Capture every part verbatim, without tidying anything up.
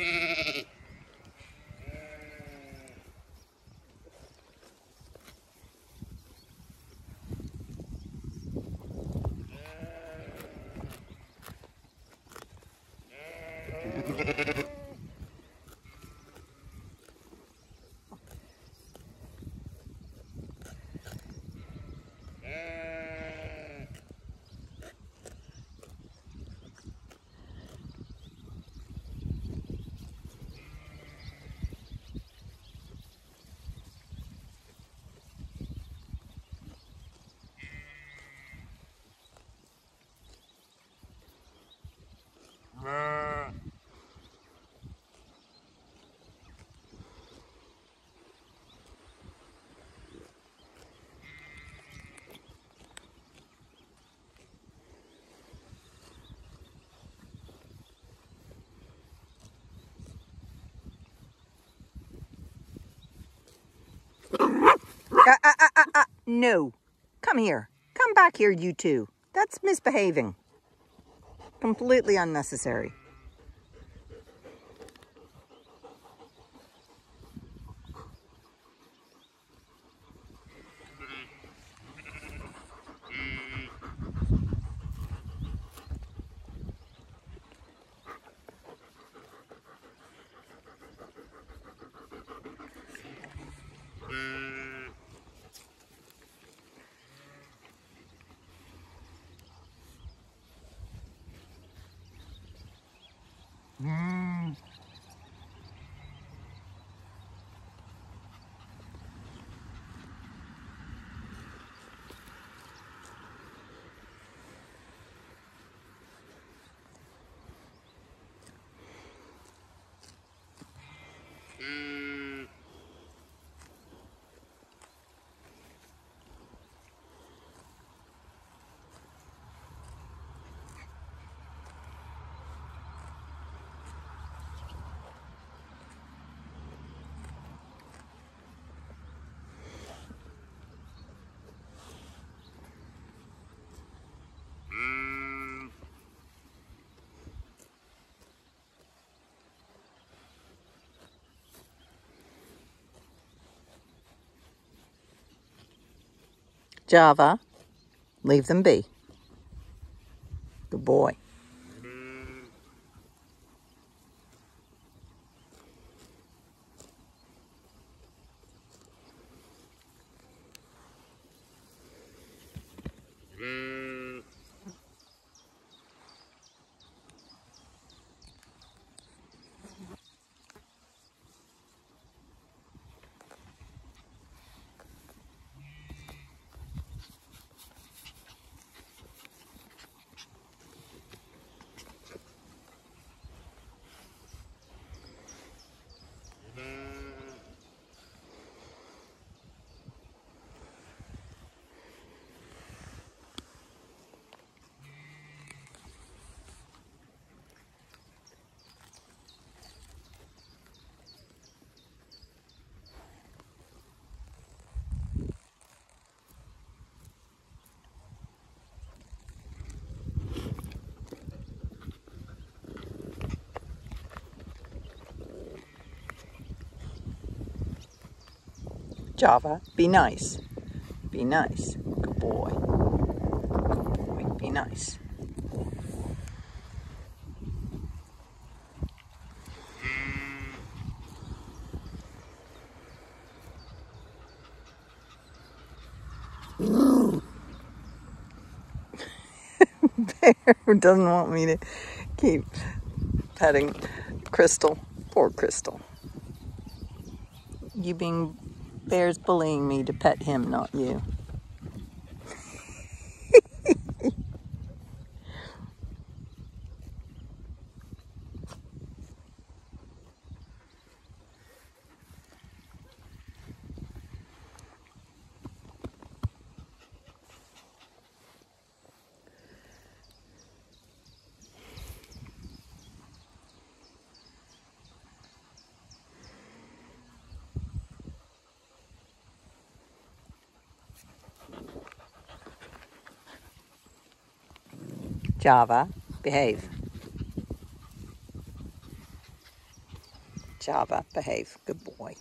Uh, uh, uh, uh, uh. No. Come here. Come back here, you two. That's misbehaving. Completely unnecessary. Mm. Mm. Java, leave them be. Good boy. Java, be nice. Be nice. Good boy. Good boy. Be nice. Bear doesn't want me to keep petting Crystal. Poor Crystal. You being... Bear's bullying me to pet him, not you. Java, behave. Java, behave. Good boy.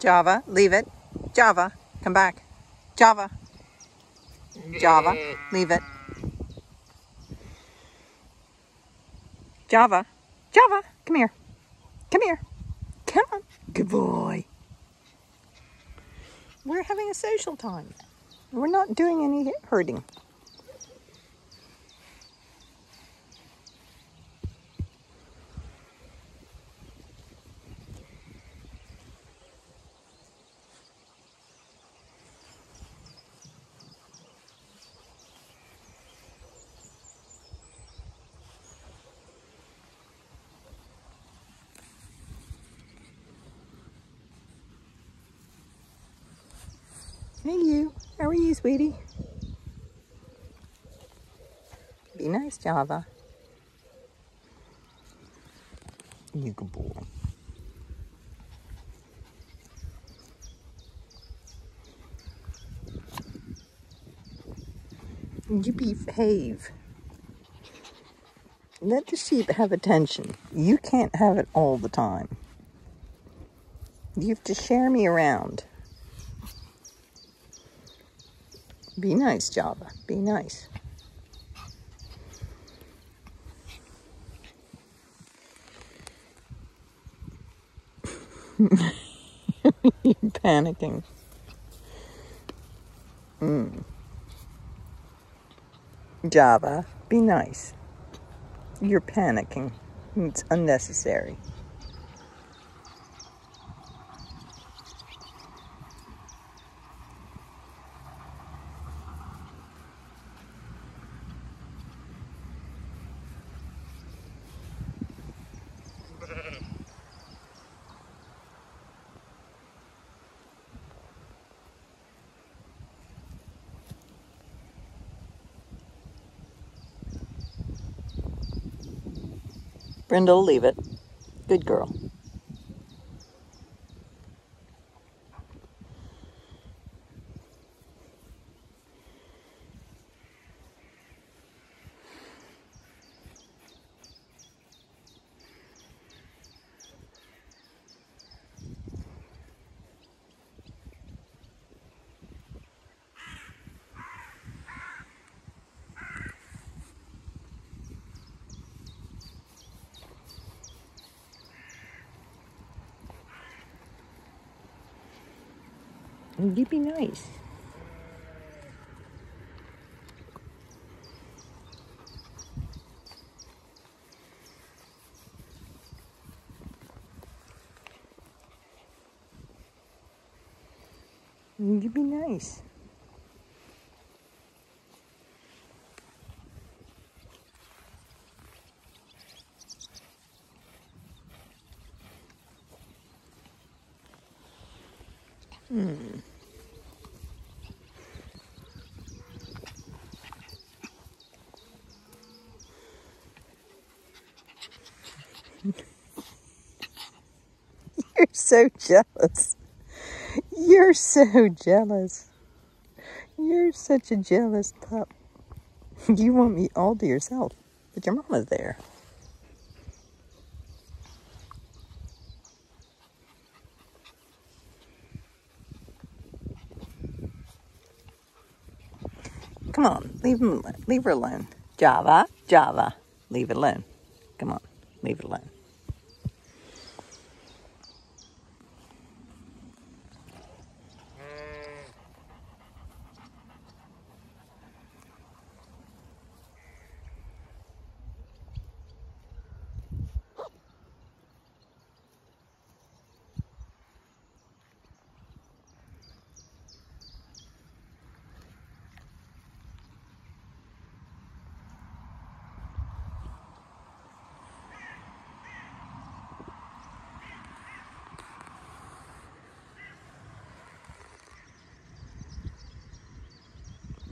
Java, leave it. Java, come back. Java. Java, leave it. Java. Java, come here. Come here. Come on. Good boy. We're having a social time. We're not doing any herding. Hey you, how are you, sweetie? Be nice, Java. You good boy. You behave. Let the sheep have attention. You can't have it all the time. You have to share me around. Be nice, Java. Be nice. You're panicking. Mm. Java, be nice. You're panicking. It's unnecessary. Brindle, leave it. Good girl. You be nice. You be nice. Hmm. You're so jealous. You're so jealous. You're such a jealous pup. You want me all to yourself, but your mama's there. Come on, leave him alone. Leave her alone. Java, Java, leave it alone. Come on, leave it alone.